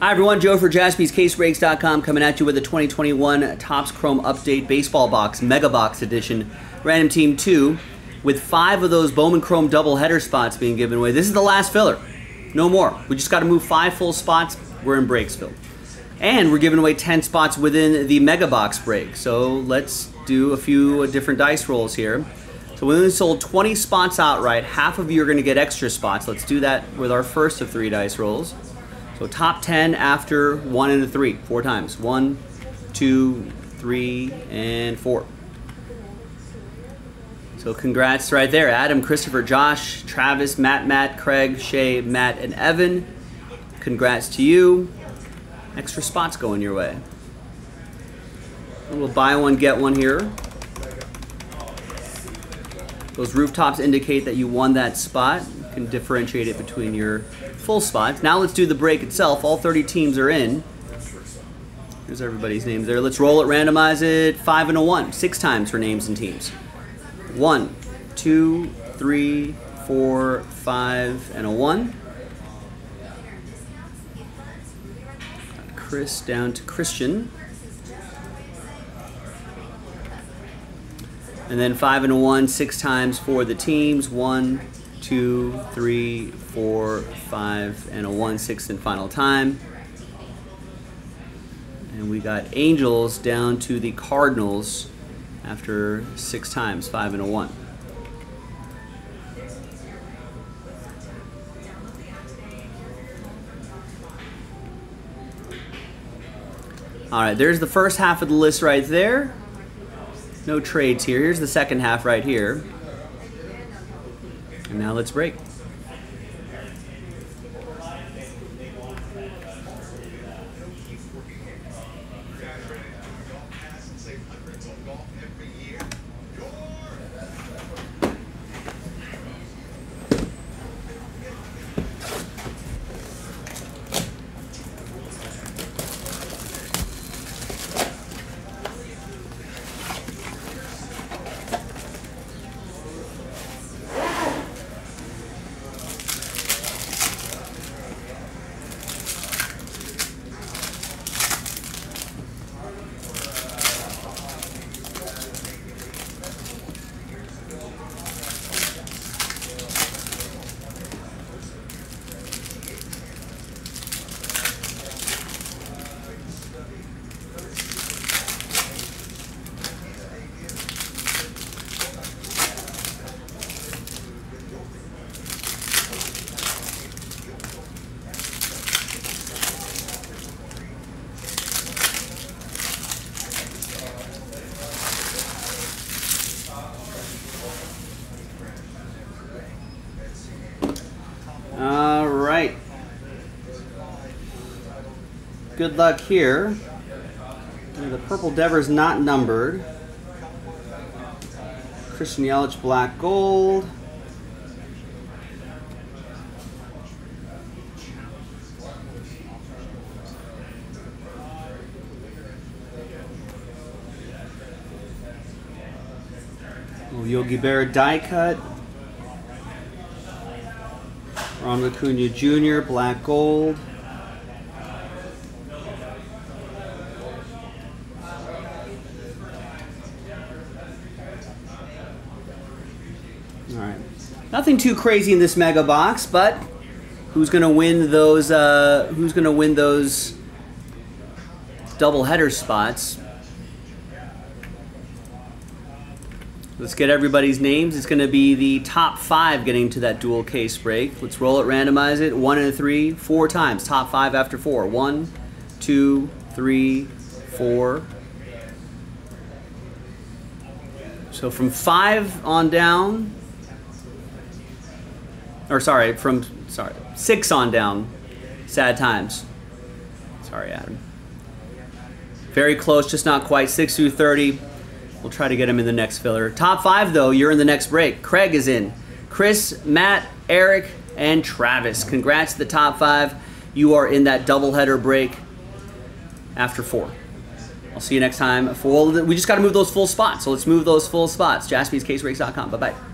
Hi everyone, Joe for JaspysCaseBreaks.com coming at you with a 2021 Topps Chrome Update Baseball Box, Mega Box Edition, Random Team 2, with 5 of those Bowman Chrome doubleheader spots being given away. This is the last filler. No more. We just got to move 5 full spots. We're in Breaksville. And we're giving away 10 spots within the Mega Box break. So let's do a few different dice rolls here. So we only sold 20 spots outright. Half of you are going to get extra spots. Let's do that with our first of 3 dice rolls. So top 10 after 1 and a 3, 4 times. 1, 2, 3, and 4. So congrats right there. Adam, Christopher, Josh, Travis, Matt, Craig, Shay, Matt, and Evan. Congrats to you. Extra spots going your way. And we'll buy one, get one here. Those rooftops indicate that you won that spot. You can differentiate it between your full spots. Now let's do the break itself. All 30 teams are in. Here's everybody's names there. Let's roll it, randomize it. 5 and a 1. 6 times for names and teams. 1, 2, 3, 4, 5, and a 1. Got Chris down to Christian. And then 5 and a 1, 6 times for the teams. 1, 2, 3, 4, 5, and a 1, 6th and final time. And we got Angels down to the Cardinals after 6 times, 5 and a 1. All right, there's the first half of the list right there. No trades here. Here's the second half right here. And now let's break. Good luck here. The purple Devers not numbered. Christian Yelich black gold. Little Yogi Berra die cut. Ronald Acuna Jr. black gold. Alright, nothing too crazy in this mega box, but who's gonna win those? Who's gonna win those doubleheader spots? Let's get everybody's names. It's gonna be the top 5 getting to that dual case break. Let's roll it, randomize it. 1 and a 3, 4 times. Top 5 after 4. 1, 2, 3, 4. So from 5 on down. Or sorry, from 6 on down, sad times. Sorry, Adam. Very close, just not quite. 6 through 30. We'll try to get him in the next filler. Top 5, though, you're in the next break. Craig is in. Chris, Matt, Eric, and Travis. Congrats to the top 5. You are in that doubleheader break after 4. I'll see you next time. We just got to move those full spots, so let's move those full spots. JaspysCaseBreaks.com. Bye-bye.